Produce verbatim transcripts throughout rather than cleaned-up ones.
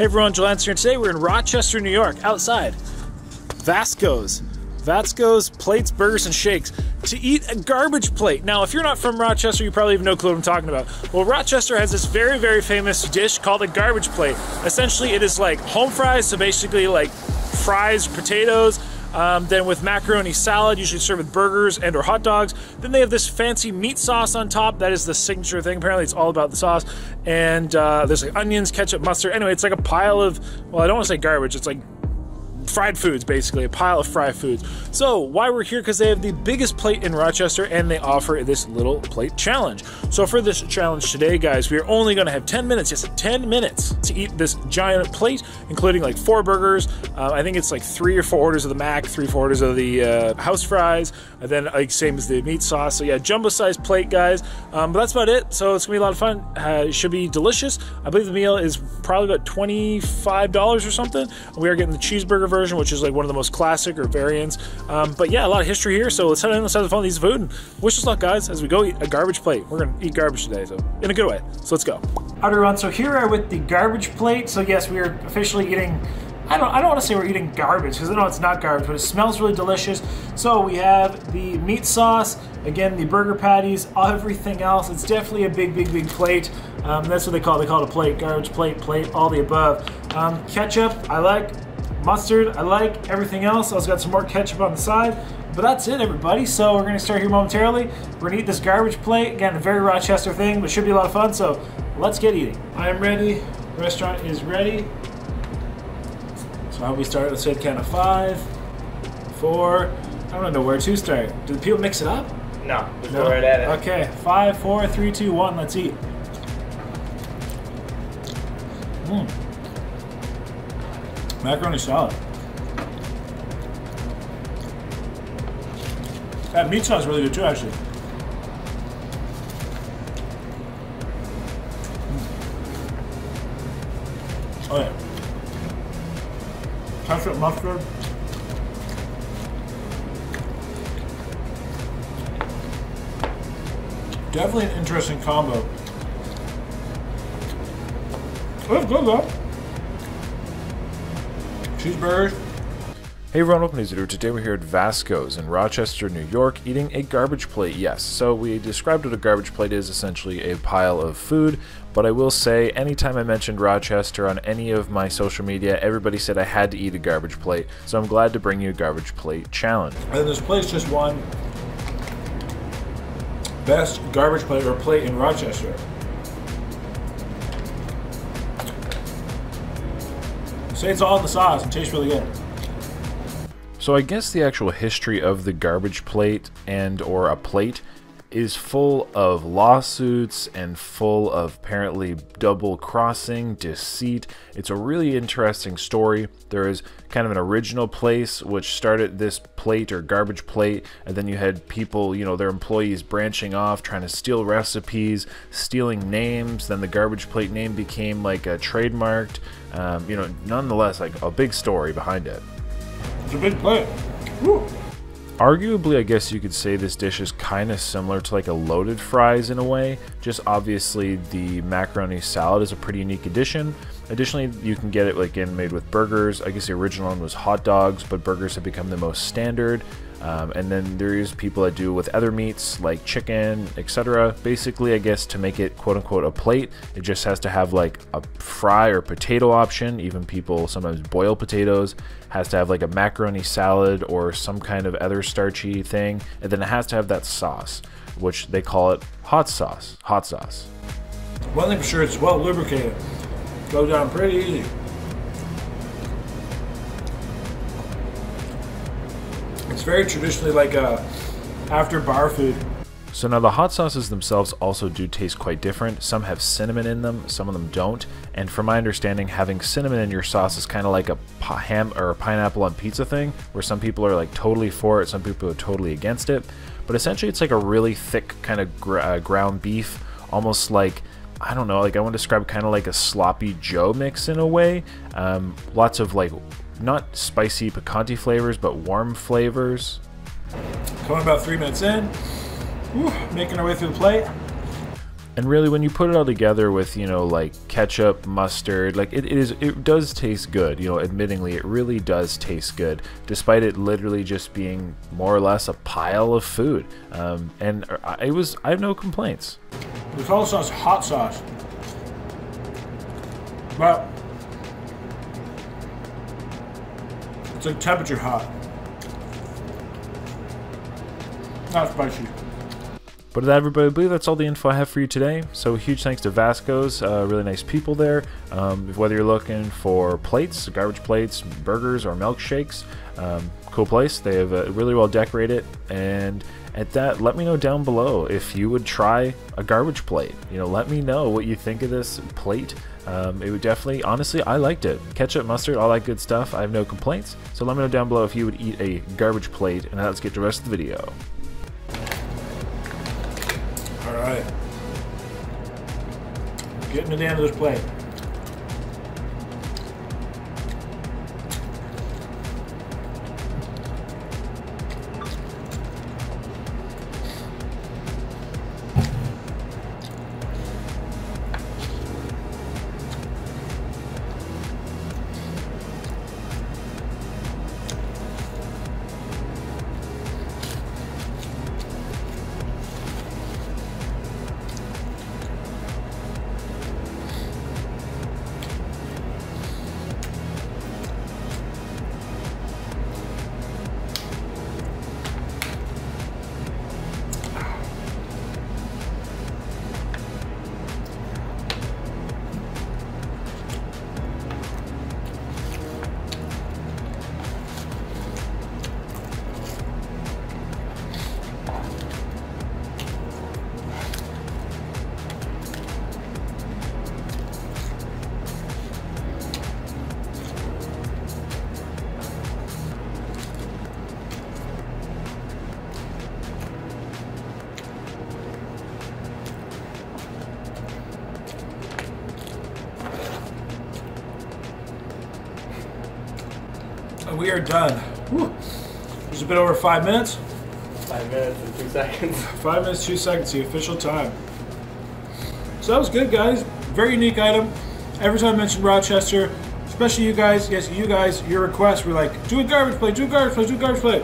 Hey everyone, Joel Hansen here. Today we're in Rochester, New York, outside Vasco's. Vasco's Plates, Burgers, and Shakes to eat a garbage plate. Now, if you're not from Rochester, you probably have no clue what I'm talking about. Well, Rochester has this very, very famous dish called a garbage plate. Essentially, it is like home fries, so basically like fries, potatoes, Um, then with macaroni salad, usually served with burgers and or hot dogs. Then they have this fancy meat sauce on top. That is the signature thing. Apparently it's all about the sauce. And uh, there's like onions, ketchup, mustard. Anyway, it's like a pile of, well, I don't want to say garbage. It's like fried foods, basically. A pile of fried foods. So why we're here, because they have the biggest plate in Rochester and they offer this little plate challenge. So for this challenge today, guys, we are only going to have ten minutes. Yes, ten minutes to eat this giant plate, including like four burgers. Uh, I think it's like three or four orders of the Mac, three, four orders of the uh, house fries, and then like same as the meat sauce. So yeah, jumbo-sized plate, guys. Um, but that's about it. So it's going to be a lot of fun. Uh, it should be delicious. I believe the meal is probably about twenty-five dollars or something. We are getting the cheeseburger version, which is like one of the most classic or variants. Um, but yeah, a lot of history here. So let's head in, let's have the fun, these food. And wish us luck, guys, as we go eat a garbage plate. We're gonna eat garbage today, so in a good way. So let's go. All right, everyone, so here are with the garbage plate. So yes, we are officially eating, I don't, I don't wanna say we're eating garbage, because I know it's not garbage, but it smells really delicious. So we have the meat sauce, again, the burger patties, everything else. It's definitely a big, big, big plate. Um, that's what they call it. They call it a plate, garbage plate, plate, all the above. Um, ketchup, I like. Mustard, I like. Everything else, I also got some more ketchup on the side. But that's it, everybody. So we're gonna start here momentarily. We're gonna eat this garbage plate. Again, a very Rochester thing, but should be a lot of fun, so let's get eating. I am ready, the restaurant is ready. So how we start, let's say count of five, four, I don't know where to start. Do the people mix it up? No, we go right at it. Okay, five, four, three, two, one, let's eat. Mm. Macaroni salad. That meat sauce is really good too, actually. Mm. Oh yeah. Ketchup, mustard. Definitely an interesting combo. That's good though. Cheeseburgers. Hey everyone, welcome to News Drew. Today we're here at Vasco's in Rochester, New York, eating a garbage plate. Yes, so we described what a garbage plate is, essentially a pile of food. But I will say, anytime I mentioned Rochester on any of my social media, everybody said I had to eat a garbage plate. So I'm glad to bring you a garbage plate challenge. And this place just won best garbage plate or plate in Rochester. So it's all in the sauce, it tastes really good. So I guess the actual history of the garbage plate and or a plate is full of lawsuits and full of apparently double crossing, deceit. It's a really interesting story. There is kind of an original place which started this plate or garbage plate, and then you had people, you know, their employees branching off, trying to steal recipes, stealing names. Then the garbage plate name became like a trademarked, um, you know, nonetheless, like a big story behind it. It's a big plate. Woo. Arguably, I guess you could say this dish is kind of similar to like a loaded fries in a way. Just obviously the macaroni salad is a pretty unique addition. Additionally, you can get it like in made with burgers. I guess the original one was hot dogs, but burgers have become the most standard. Um, and then there is people that do with other meats like chicken, et cetera. Basically, I guess to make it quote unquote a plate, it just has to have like a fry or potato option. Even people sometimes boil potatoes. Has to have like a macaroni salad or some kind of other starchy thing, and then it has to have that sauce, which they call it hot sauce. Hot sauce. One thing for sure, it's well lubricated. Goes down pretty easy. It's very traditionally like a after bar food. So now the hot sauces themselves also do taste quite different. Some have cinnamon in them, some of them don't. And from my understanding, having cinnamon in your sauce is kind of like a ham or a pineapple on pizza thing, where some people are like totally for it, some people are totally against it. But essentially it's like a really thick kind of gr uh, ground beef, almost like, I don't know, like I want to describe kind of like a sloppy Joe mix in a way. Um, lots of like, not spicy picante flavors, but warm flavors. Coming about three minutes in, whew, making our way through the plate. And really, when you put it all together with, you know, like ketchup, mustard, like it, it is, it does taste good. You know, admittingly, it really does taste good, despite it literally just being more or less a pile of food. Um, and I was, I have no complaints. We call this sauce hot sauce, but it's like temperature hot. Not spicy. But with that, everybody, I believe that's all the info I have for you today. So huge thanks to Vasco's, uh, really nice people there. Um, whether you're looking for plates, garbage plates, burgers, or milkshakes, um, cool place. They have uh, really well decorated. And at that, let me know down below if you would try a garbage plate. You know, let me know what you think of this plate. Um, it would definitely, honestly, I liked it. Ketchup, mustard, all that good stuff. I have no complaints. So let me know down below if you would eat a garbage plate. And now let's get to the rest of the video. Alright, getting to the end of this plate. We are done. Whew. It's a bit over five minutes. Five minutes and two seconds. Five minutes, two seconds, the official time. So that was good, guys. Very unique item. Every time I mentioned Rochester, especially you guys, yes, you guys, your requests were like, do a garbage plate, do a garbage plate, do a garbage plate.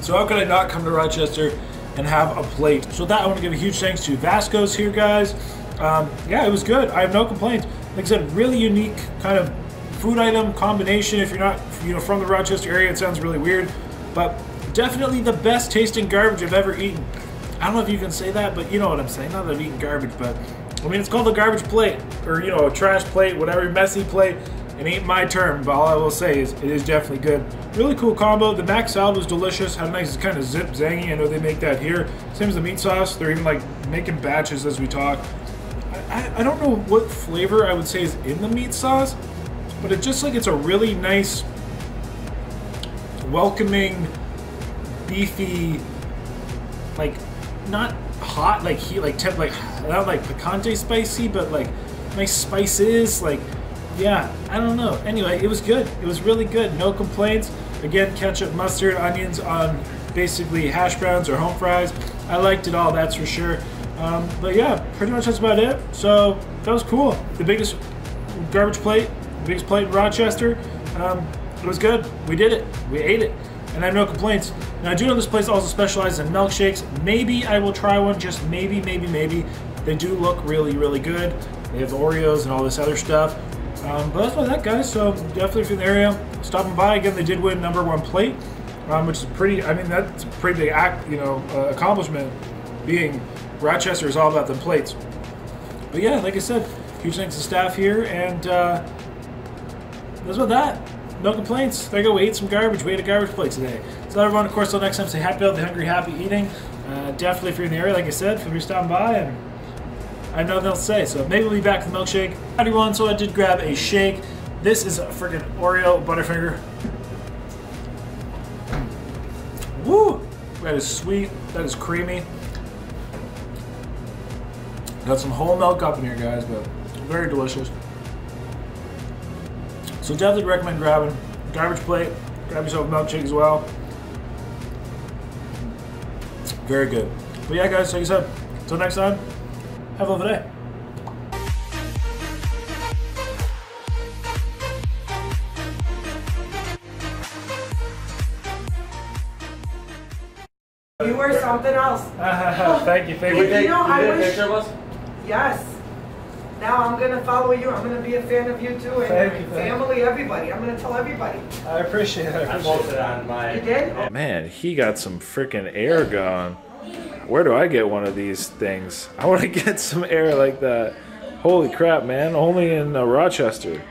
So how could I not come to Rochester and have a plate? So with that, I want to give a huge thanks to Vasco's here, guys. Um, yeah, it was good. I have no complaints. Like I said, really unique kind of food item combination. If you're not, you know, from the Rochester area, it sounds really weird, but definitely the best tasting garbage I've ever eaten. I don't know if you can say that, but you know what I'm saying. Not that I've eaten garbage, but I mean, it's called a garbage plate, or you know, a trash plate, whatever, messy plate. It ain't my term, but all I will say is it is definitely good. Really cool combo. The mac salad was delicious. Had a nice kind of zip zangy. I know they make that here. Same as the meat sauce. They're even like making batches as we talk. I, I, I don't know what flavor I would say is in the meat sauce, but it's just like, it's a really nice, welcoming, beefy, like not hot, like heat, like tip, like not like picante spicy, but like nice spices, like yeah, I don't know. Anyway, it was good. It was really good. No complaints. Again, ketchup, mustard, onions on basically hash browns or home fries. I liked it all, that's for sure. Um, but yeah, pretty much that's about it. So that was cool. The biggest garbage plate. Biggest plate in Rochester. Um, it was good. We did it. We ate it. And I have no complaints. Now, I do know this place also specializes in milkshakes. Maybe I will try one. Just maybe, maybe, maybe. They do look really, really good. They have Oreos and all this other stuff. Um, but that's about that, guys. So definitely from the area, stopping by. Again, they did win number one plate, um, which is pretty, I mean, that's a pretty big act, you know, uh, accomplishment, being Rochester is all about the plates. But yeah, like I said, huge thanks to staff here. And, uh, that's about that. No complaints. There you go. We ate some garbage. We ate a garbage plate today. So everyone, of course, till next time, stay happy, healthy, hungry, happy eating. Uh, definitely if you're in the area, like I said, feel free to stop by, and I have nothing else to say. So maybe we'll be back with the milkshake. Hi everyone, so I did grab a shake. This is a freaking Oreo Butterfinger. Woo! That is sweet. That is creamy. Got some whole milk up in here, guys, but very delicious. So definitely recommend grabbing a garbage plate, grab yourself a milkshake as well. Very good. But yeah, guys, like I said, until next time, Have a lovely day. You were something else. Thank you. Thank you. You, you know, I wish, picture of us? Yes. Now I'm going to follow you. I'm going to be a fan of you too, and thank you, family, everybody. I'm going to tell everybody. I appreciate it. I posted on my. You did? Man, he got some freaking air going. Where do I get one of these things? I want to get some air like that. Holy crap, man! Only in uh, Rochester.